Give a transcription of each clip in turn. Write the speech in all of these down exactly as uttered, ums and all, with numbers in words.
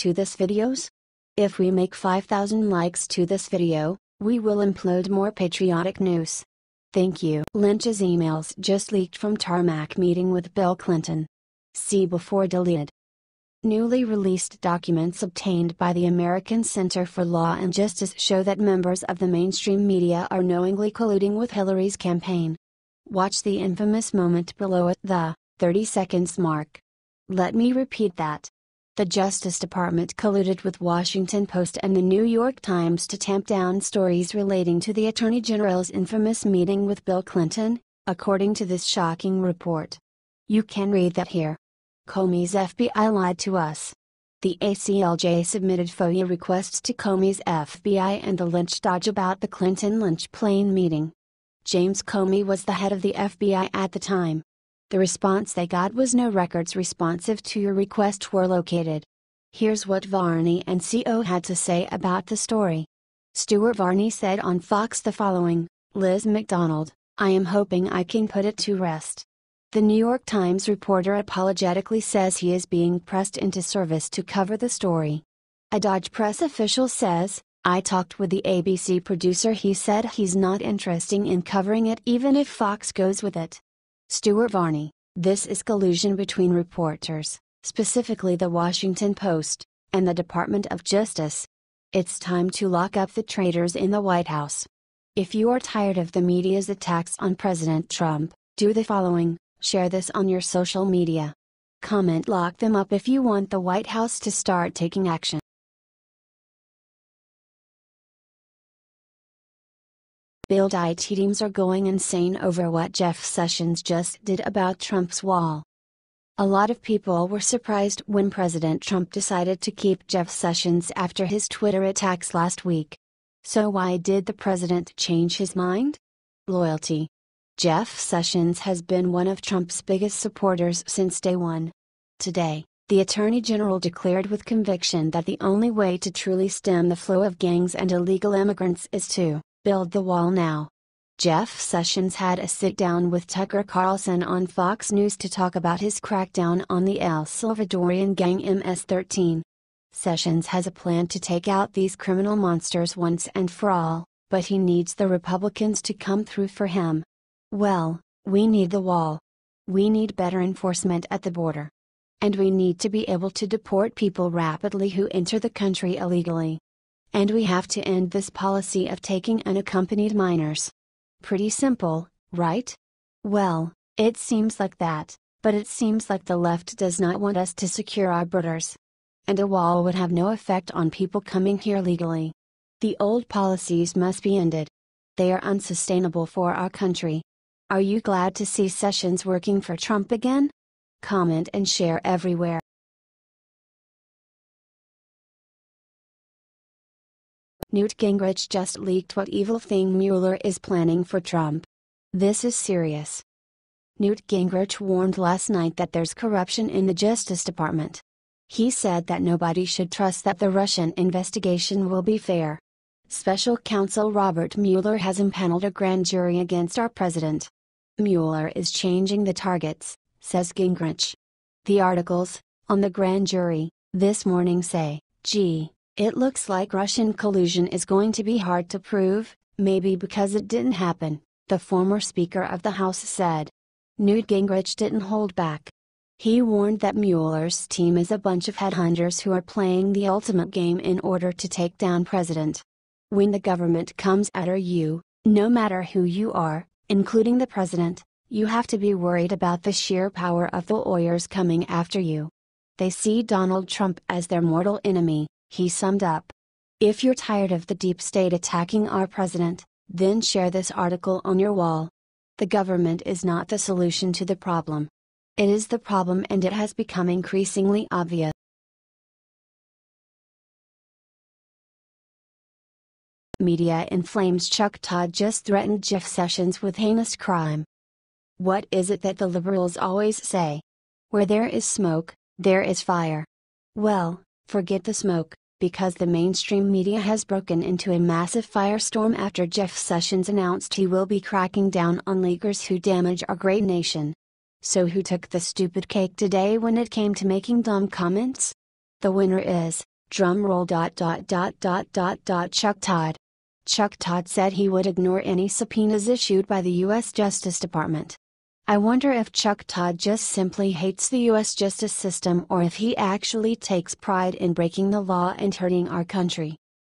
to this videos? If we make five thousand likes to this video, we will upload more patriotic news. Thank you. Lynch's emails just leaked from tarmac meeting with Bill Clinton. See before deleted. Newly released documents obtained by the American Center for Law and Justice show that members of the mainstream media are knowingly colluding with Hillary's campaign. Watch the infamous moment below at the thirty seconds mark. Let me repeat that. The Justice Department colluded with Washington Post and the New York Times to tamp down stories relating to the Attorney General's infamous meeting with Bill Clinton, according to this shocking report. You can read that here. Comey's F B I lied to us. The A C L J submitted FOIA requests to Comey's F B I and the Lynch Dodge about the Clinton-Lynch plane meeting. James Comey was the head of the F B I at the time. The response they got was no records responsive to your request were located. Here's what Varney and C O had to say about the story. Stuart Varney said on Fox the following, "Liz McDonald, I am hoping I can put it to rest." The New York Times reporter apologetically says he is being pressed into service to cover the story. A Dodge Press official says, "I talked with the A B C producer. He said he's not interested in covering it even if Fox goes with it." Stuart Varney, this is collusion between reporters, specifically the Washington Post, and the Department of Justice. It's time to lock up the traitors in the White House. If you are tired of the media's attacks on President Trump, do the following. Share this on your social media. Comment lock them up if you want the White House to start taking action. Build I T teams are going insane over what Jeff Sessions just did about Trump's wall. A lot of people were surprised when President Trump decided to keep Jeff Sessions after his Twitter attacks last week. So why did the president change his mind? Loyalty. Jeff Sessions has been one of Trump's biggest supporters since day one. Today, the Attorney General declared with conviction that the only way to truly stem the flow of gangs and illegal immigrants is to build the wall now. Jeff Sessions had a sit-down with Tucker Carlson on Fox News to talk about his crackdown on the El Salvadorian gang M S thirteen. Sessions has a plan to take out these criminal monsters once and for all, but he needs the Republicans to come through for him. Well, we need the wall. We need better enforcement at the border. And we need to be able to deport people rapidly who enter the country illegally. And we have to end this policy of taking unaccompanied minors. Pretty simple, right? Well, it seems like that, but it seems like the left does not want us to secure our borders. And a wall would have no effect on people coming here legally. The old policies must be ended. They are unsustainable for our country. Are you glad to see Sessions working for Trump again? Comment and share everywhere. Newt Gingrich just leaked what evil thing Mueller is planning for Trump. This is serious. Newt Gingrich warned last night that there's corruption in the Justice Department. He said that nobody should trust that the Russian investigation will be fair. Special Counsel Robert Mueller has impaneled a grand jury against our president. Mueller is changing the targets, says Gingrich. The articles, on the grand jury, this morning say, gee, it looks like Russian collusion is going to be hard to prove, maybe because it didn't happen, the former Speaker of the House said. Newt Gingrich didn't hold back. He warned that Mueller's team is a bunch of headhunters who are playing the ultimate game in order to take down president. When the government comes after you, no matter who you are, including the president, you have to be worried about the sheer power of the lawyers coming after you. They see Donald Trump as their mortal enemy. He summed up. If you're tired of the deep state attacking our president, then share this article on your wall. The government is not the solution to the problem. It is the problem, and it has become increasingly obvious. Media in flames. Chuck Todd just threatened Jeff Sessions with heinous crime. What is it that the liberals always say? Where there is smoke, there is fire. Well, forget the smoke, because the mainstream media has broken into a massive firestorm after Jeff Sessions announced he will be cracking down on leakers who damage our great nation. So who took the stupid cake today when it came to making dumb comments? The winner is, drumroll dot dot dot dot dot dot Chuck Todd. Chuck Todd said he would ignore any subpoenas issued by the U S Justice Department. I wonder if Chuck Todd just simply hates the U S justice system or if he actually takes pride in breaking the law and hurting our country.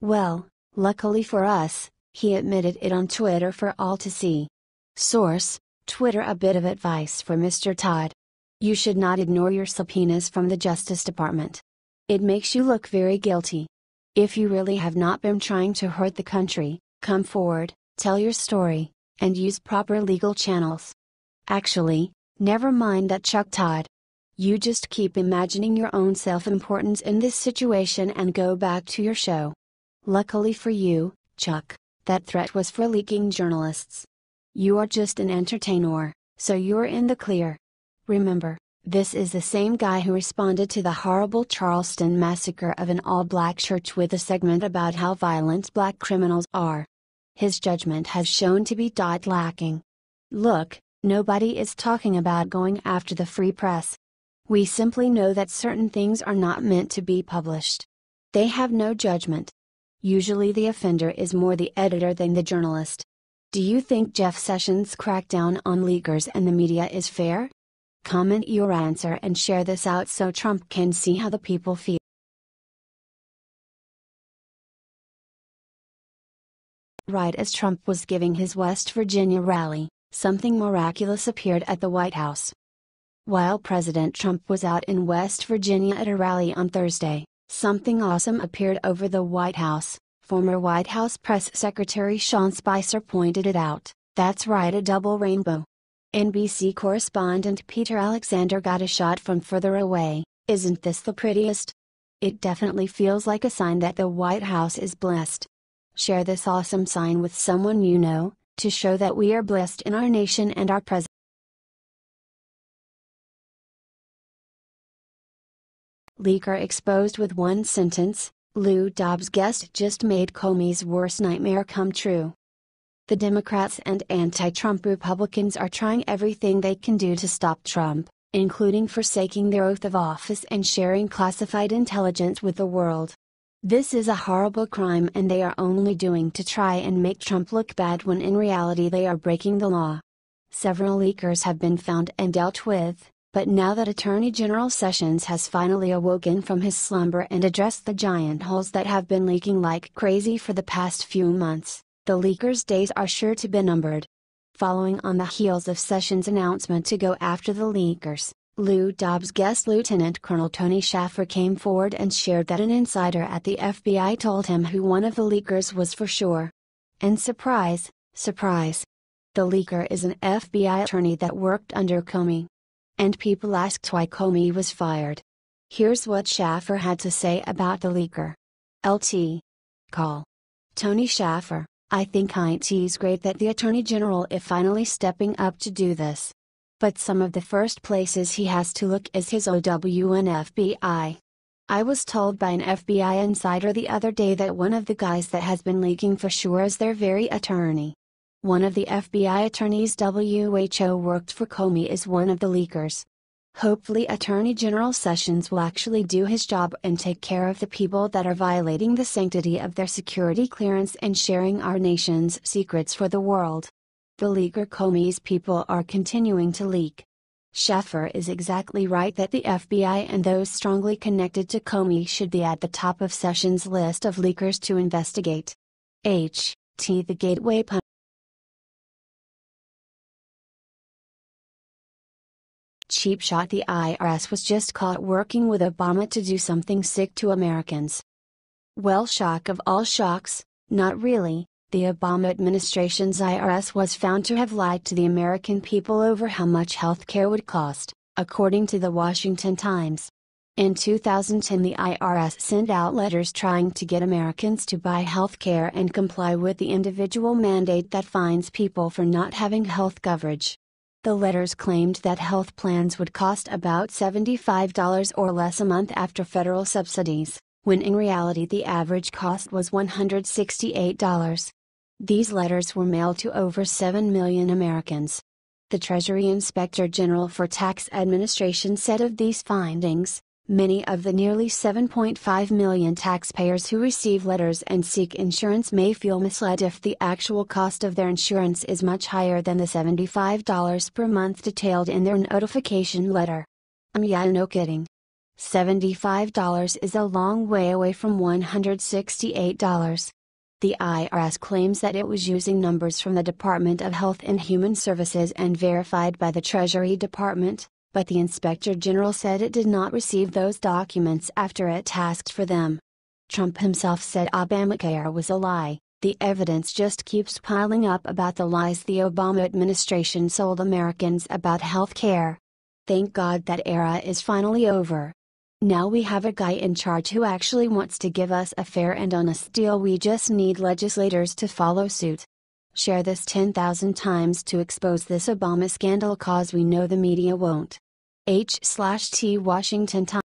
Well, luckily for us, he admitted it on Twitter for all to see. Source, Twitter. A bit of advice for Mister Todd. You should not ignore your subpoenas from the Justice Department. It makes you look very guilty. If you really have not been trying to hurt the country, come forward, tell your story, and use proper legal channels. Actually, never mind that Chuck Todd. You just keep imagining your own self-importance in this situation and go back to your show. Luckily for you, Chuck, that threat was for leaking journalists. You are just an entertainer, so you're in the clear. Remember, this is the same guy who responded to the horrible Charleston massacre of an all-black church with a segment about how violent black criminals are. His judgment has shown to be dot lacking. Look, nobody is talking about going after the free press. We simply know that certain things are not meant to be published. They have no judgment. Usually the offender is more the editor than the journalist. Do you think Jeff Sessions' crackdown on leakers and the media is fair? Comment your answer and share this out so Trump can see how the people feel. Right as Trump was giving his West Virginia rally, something miraculous appeared at the White House. While President Trump was out in West Virginia at a rally on Thursday, something awesome appeared over the White House. Former White House Press Secretary Sean Spicer pointed it out. That's right, a double rainbow. N B C correspondent Peter Alexander got a shot from further away. Isn't this the prettiest? It definitely feels like a sign that the White House is blessed. Share this awesome sign with someone you know, to show that we are blessed in our nation and our president. Leaker exposed with one sentence, Lou Dobbs' guest just made Comey's worst nightmare come true. The Democrats and anti-Trump Republicans are trying everything they can do to stop Trump, including forsaking their oath of office and sharing classified intelligence with the world. This is a horrible crime and they are only doing to try and make Trump look bad when in reality they are breaking the law. Several leakers have been found and dealt with, but now that Attorney General Sessions has finally awoken from his slumber and addressed the giant holes that have been leaking like crazy for the past few months, the leakers' days are sure to be numbered. Following on the heels of Sessions' announcement to go after the leakers, Lou Dobbs' guest Lieutenant Colonel Tony Schaffer came forward and shared that an insider at the F B I told him who one of the leakers was for sure. And surprise, surprise. The leaker is an F B I attorney that worked under Comey. And people asked why Comey was fired. Here's what Schaffer had to say about the leaker. L T. Call. Tony Schaffer, I think it's great that the Attorney General is finally stepping up to do this. But some of the first places he has to look is his O W N F B I. I was told by an F B I insider the other day that one of the guys that has been leaking for sure is their very attorney. One of the F B I attorneys who worked for Comey is one of the leakers. Hopefully Attorney General Sessions will actually do his job and take care of the people that are violating the sanctity of their security clearance and sharing our nation's secrets for the world. The leaker Comey's people are continuing to leak. Schaffer is exactly right that the F B I and those strongly connected to Comey should be at the top of Sessions' list of leakers to investigate. H. T. The Gateway Pundit. Cheap shot. The I R S was just caught working with Obama to do something sick to Americans. Well, shock of all shocks, not really. The Obama administration's I R S was found to have lied to the American people over how much health care would cost, according to the Washington Times. In two thousand ten, the I R S sent out letters trying to get Americans to buy health care and comply with the individual mandate that fines people for not having health coverage. The letters claimed that health plans would cost about seventy-five dollars or less a month after federal subsidies, when in reality the average cost was one hundred sixty-eight dollars. These letters were mailed to over seven million Americans. The Treasury Inspector General for Tax Administration said of these findings, Many of the nearly seven point five million taxpayers who receive letters and seek insurance may feel misled if the actual cost of their insurance is much higher than the seventy-five dollars per month detailed in their notification letter. Um, yeah, no kidding. seventy-five dollars is a long way away from one hundred sixty-eight dollars. The I R S claims that it was using numbers from the Department of Health and Human Services and verified by the Treasury Department, but the Inspector General said it did not receive those documents after it asked for them. Trump himself said Obamacare was a lie. The evidence just keeps piling up about the lies the Obama administration sold Americans about health care. Thank God that era is finally over. Now we have a guy in charge who actually wants to give us a fair and honest deal. We just need legislators to follow suit. Share this ten thousand times to expose this Obama scandal, cause we know the media won't. H slash T Washington Times.